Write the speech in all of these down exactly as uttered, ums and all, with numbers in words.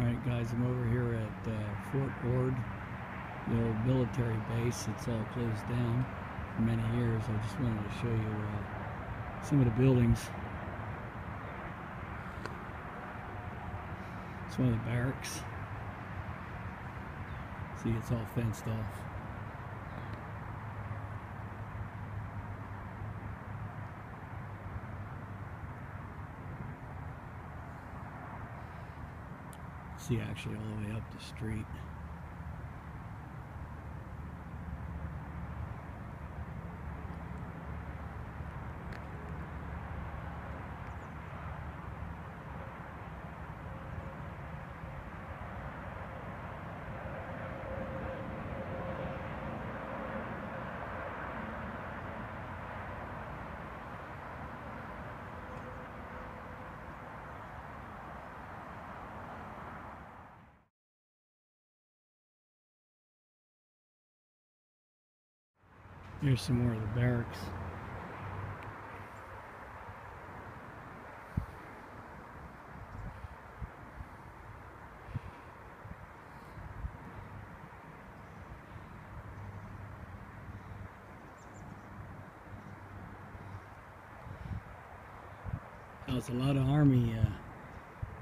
Alright guys, I'm over here at uh, Fort Ord, the old military base. It's all closed down for many years. I just wanted to show you uh, some of the buildings. It's one of the barracks. See, it's all fenced off. See, actually all the way up the street. Here's some more of the barracks. There was a lot of army uh,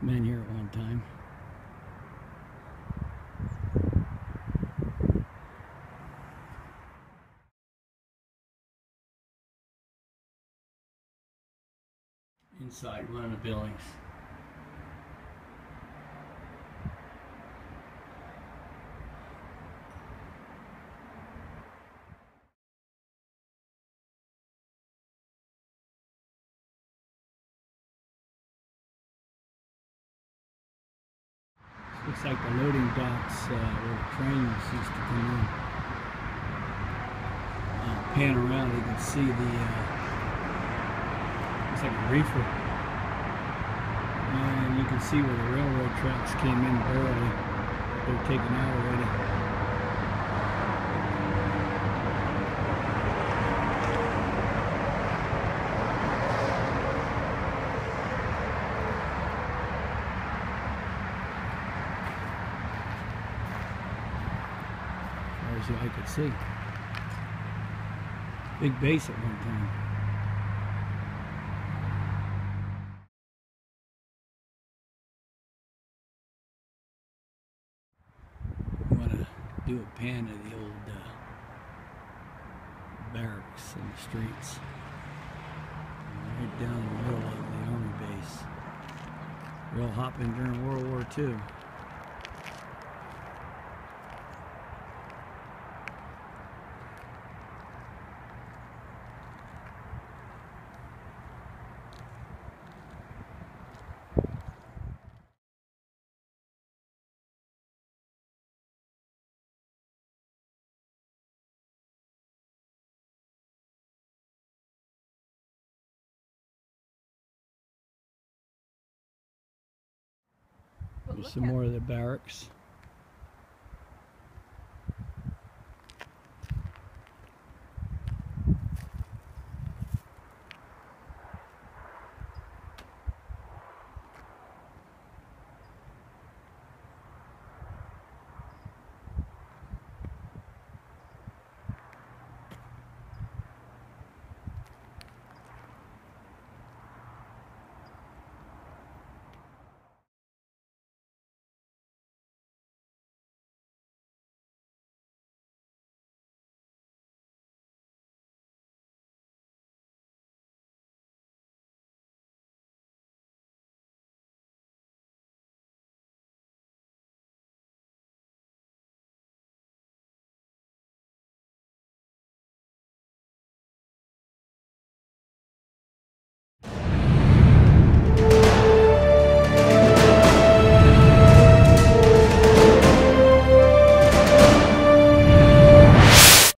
men here at one time. Inside one of the buildings. Looks like the loading docks uh, where the trains used to come in. Uh, pan around, you can see the uh, it's like a reefer, and you can see where the railroad tracks came in early. They're taken out already. As I could see, big base at one time. Do a pan of the old uh, barracks and the streets, and right down the middle of the army base. Real hopping during World War Two. There's some more of the barracks.